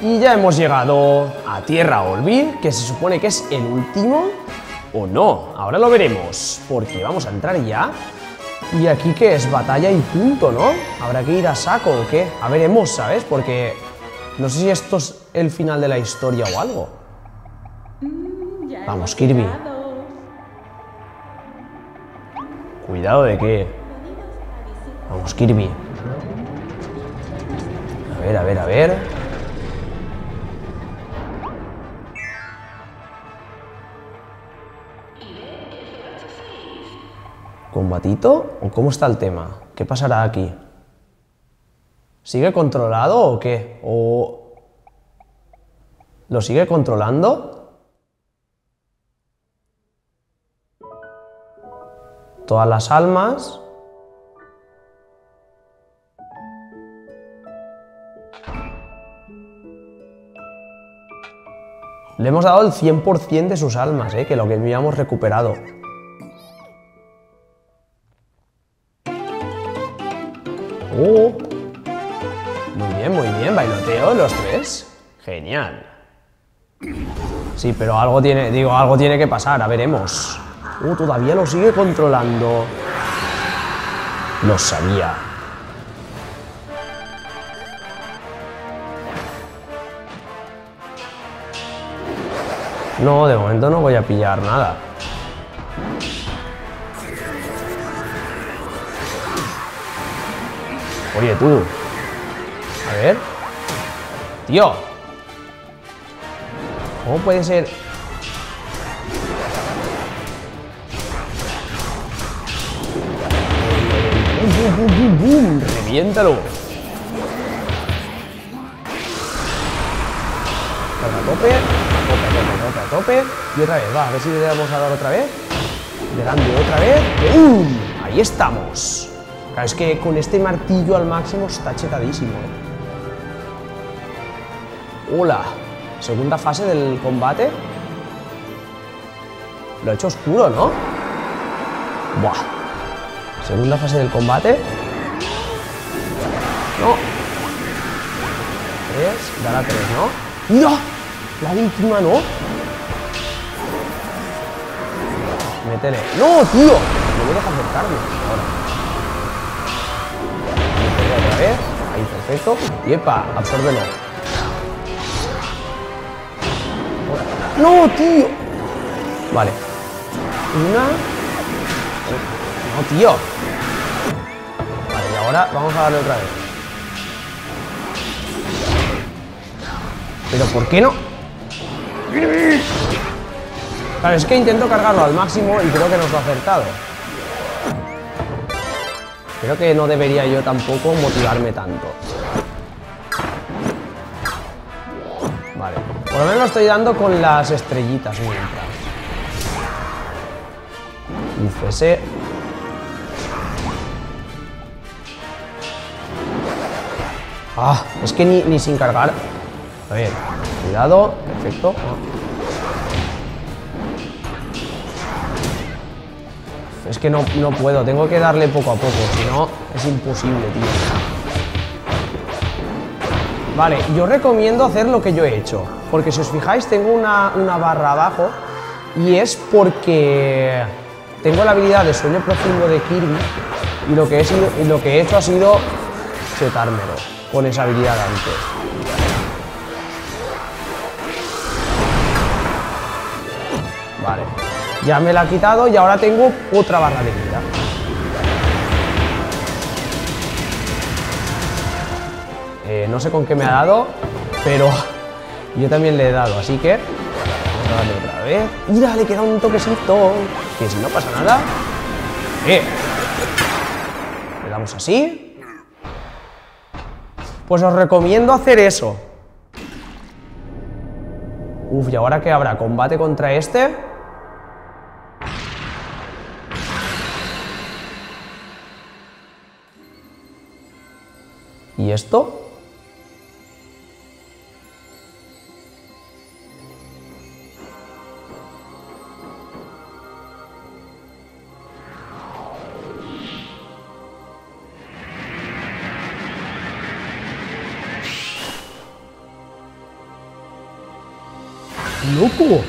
Y ya hemos llegado a Tierra Olvi, que se supone que es el último, o no, ahora lo veremos, porque vamos a entrar ya. Y aquí que es batalla y punto, ¿no? Habrá que ir a saco o qué, a veremos, ¿sabes? Porque no sé si esto es el final de la historia o algo. Vamos, Kirby. Cuidado de qué. Vamos, Kirby. A ver, a ver, a ver. ¿Combatito? ¿O cómo está el tema? ¿Qué pasará aquí? ¿Sigue controlado o qué? ¿O lo sigue controlando? Todas las almas. Le hemos dado el 100% de sus almas, que lo que habíamos recuperado. Muy bien, bailoteo los tres. Genial. Sí, pero algo tiene, algo tiene que pasar, a veremos. Todavía lo sigue controlando. Lo sabía. No, de momento no voy a pillar nada. Oye, tú. A ver. Tío. ¿Cómo puede ser? ¡Bum! ¡Reviéntalo! A tope. Y otra vez, va, a ver si le damos a dar otra vez. Delante otra vez. ¡Bum! Ahí estamos. Claro, es que con este martillo al máximo está chetadísimo. Hola. Segunda fase del combate. Lo he hecho oscuro, ¿no? Buah. Segunda fase del combate. No. Tres. Dará tres, ¿no? ¡Mira! La víctima no. Métele. ¡No, tío! No me deja acercarme. Ahora. Otra vez. Ahí, perfecto. Y epa, absórbelo. ¡No, tío! Vale. Una. ¡No, tío! Vale, y ahora vamos a darle otra vez. Pero ¿por qué no? Claro, es que intento cargarlo al máximo y creo que nos lo ha acertado. Creo que no debería yo tampoco motivarme tanto. Vale, por lo menos lo estoy dando con las estrellitas mientras. Y ese. Ah, es que ni sin cargar. A ver, cuidado, perfecto. Es que no puedo, tengo que darle poco a poco, si no es imposible, tío. Vale, yo recomiendo hacer lo que yo he hecho, porque si os fijáis tengo una barra abajo y es porque tengo la habilidad de sueño profundo de Kirby y lo que he hecho ha sido chetármelo con esa habilidad antes. Vale. Ya me la ha quitado y ahora tengo otra barra de vida. No sé con qué me ha dado, pero yo también le he dado, así que... Vamos a darle otra vez. ¡Mira! Le queda un toquecito. Que si no pasa nada... Le damos así... Pues os recomiendo hacer eso. ¿Y ahora qué habrá? ¿Combate contra este? ¿Y esto? Loco.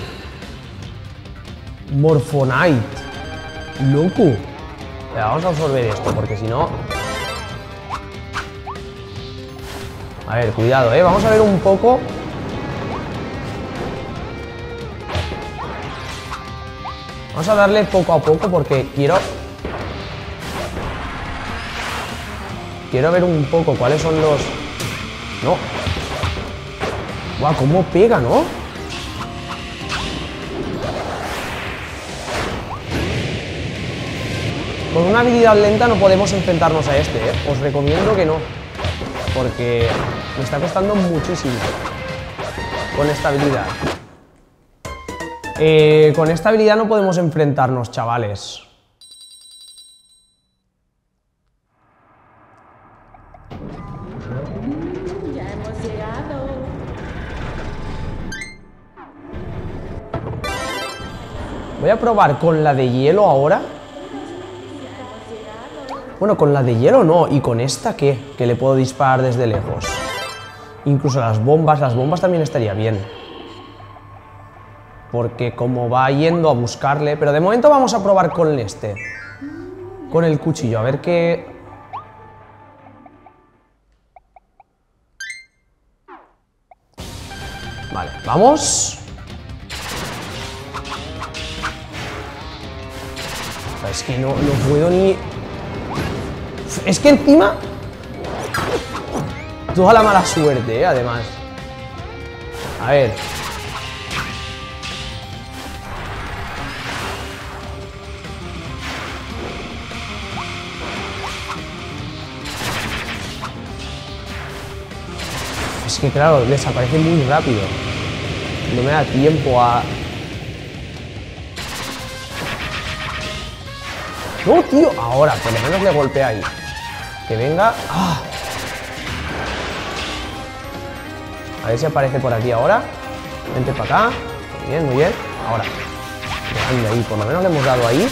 Morpho Knight. Loco. Pero vamos a absorber esto, porque si no... A ver, cuidado, ¿eh? Vamos a ver un poco... Vamos a darle poco a poco porque quiero... Quiero ver un poco cuáles son los... No. Guau, cómo pega, ¿no? Con una habilidad lenta no podemos enfrentarnos a este, ¿eh? Os recomiendo que no. Porque me está costando muchísimo con esta habilidad. Con esta habilidad no podemos enfrentarnos, chavales. Ya hemos llegado. Voy a probar con la de hielo ahora. Bueno, con la de hielo no. ¿Y con esta qué? Que le puedo disparar desde lejos. Incluso las bombas también estaría bien. Porque como va yendo a buscarle... Pero de momento vamos a probar con este. Con el cuchillo, a ver qué... Vale, vamos. O sea, es que no puedo ni... Es que encima... Toda la mala suerte, además. A ver... Que claro, desaparece muy rápido. No me da tiempo a... ¡No, tío! Ahora, por lo menos le golpea ahí. Que venga... ¡Ah! A ver si aparece por aquí ahora. Vente para acá. Muy bien, muy bien. Ahora. Grande ahí, por lo menos le hemos dado ahí.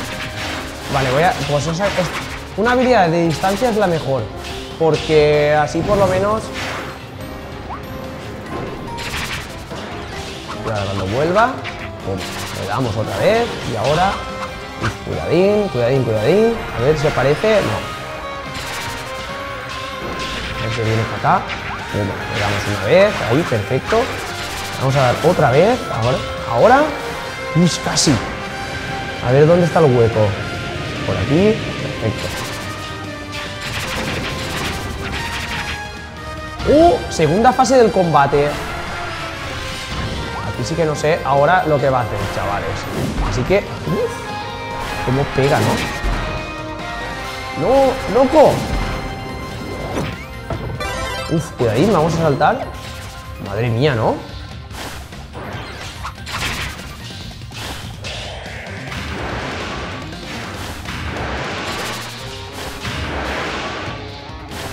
Vale, voy a... Pues esa... Una habilidad de distancia es la mejor. Porque así por lo menos... Ahora cuando vuelva, pum, le damos otra vez y ahora, cuidadín, cuidadín, cuidadín, a ver si aparece, no. A ver si viene para acá, pum, le damos una vez, ahí, perfecto. Vamos a dar otra vez, ahora, pues casi. A ver dónde está el hueco, por aquí, perfecto. Segunda fase del combate. Y sí que no sé ahora lo que va a hacer, chavales. Así que... ¿Cómo pega, no? ¡No, loco! Uf, cuidadín, vamos a saltar. Madre mía, ¿no?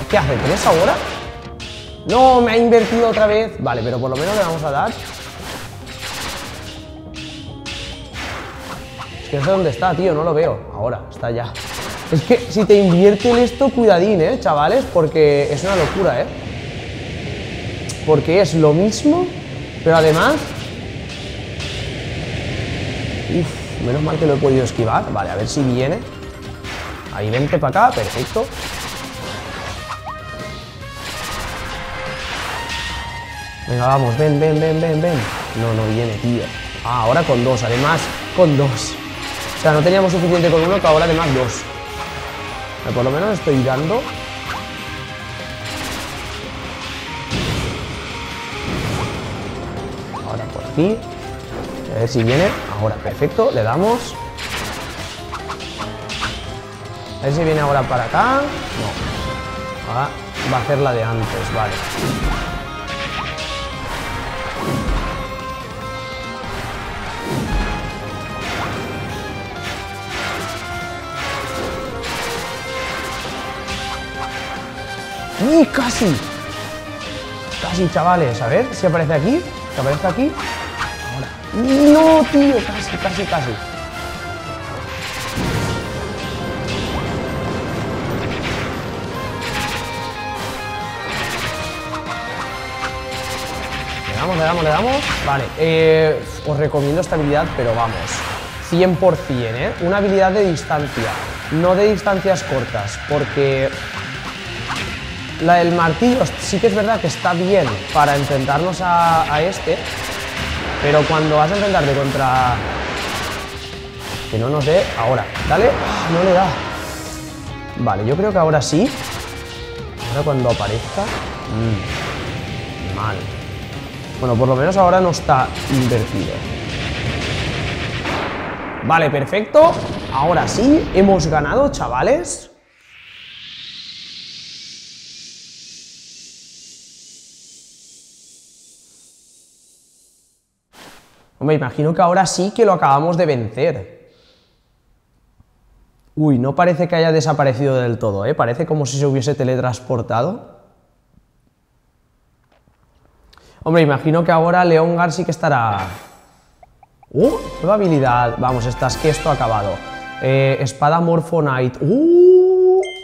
¿Qué hace? ¿Tres ahora? ¡No! Me ha invertido otra vez. Vale, pero por lo menos le vamos a dar... No sé dónde está, tío, no lo veo. Ahora, está ya. Es que si te invierte en esto, cuidadín, chavales, porque es una locura, porque es lo mismo, pero además... Uf, menos mal que lo he podido esquivar. Vale, a ver si viene. Ahí, vente para acá, perfecto. Venga, vamos, ven, ven, ven, ven, ven. No viene, tío. Ah, ahora con dos, además, con dos. O sea, no teníamos suficiente con uno, que ahora además dos. Por lo menos estoy dando. Ahora por aquí. A ver si viene. Ahora, perfecto. Le damos. A ver si viene ahora para acá. No. Ahora va a hacer la de antes, vale. ¡Uy, casi! Casi, chavales. A ver si aparece aquí. Que aparezca aquí. Ahora. ¡No, tío! Casi, casi, casi. Le damos, le damos, le damos. Vale, os recomiendo esta habilidad, pero vamos, 100%, ¿eh? Una habilidad de distancia, no de distancias cortas, porque la del martillo sí que es verdad que está bien para enfrentarnos a este, pero cuando vas a enfrentarte contra... Que no nos dé ahora, ¿vale? No le da. Vale, yo creo que ahora sí. Ahora cuando aparezca... mal. Bueno, por lo menos ahora no está invertido. Vale, perfecto. Ahora sí, hemos ganado, chavales. Me imagino que ahora sí que lo acabamos de vencer. Uy, no parece que haya desaparecido del todo, ¿eh? Parece como si se hubiese teletransportado. Hombre, imagino que ahora Leongar sí que estará... Nueva habilidad. Vamos, estás que esto ha acabado. Espada Morpho Knight.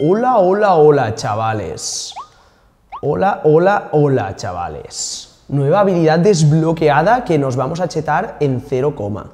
Hola, hola, hola, chavales. Hola, hola, hola, chavales. Nueva habilidad desbloqueada que nos vamos a chetar en 0, coma.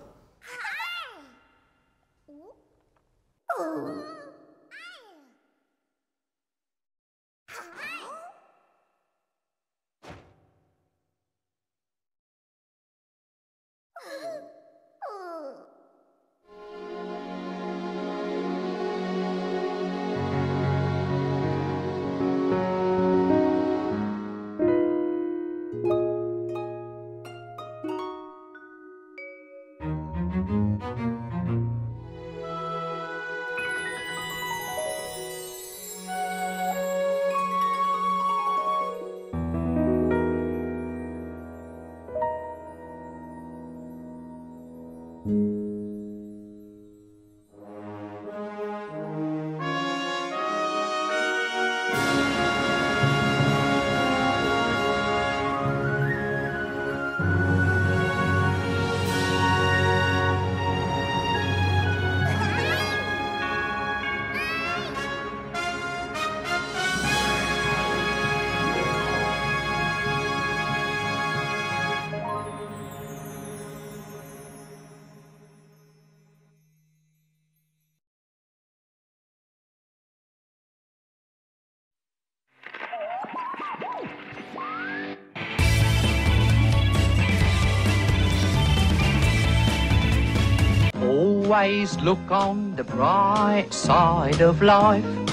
Always look on the bright side of life.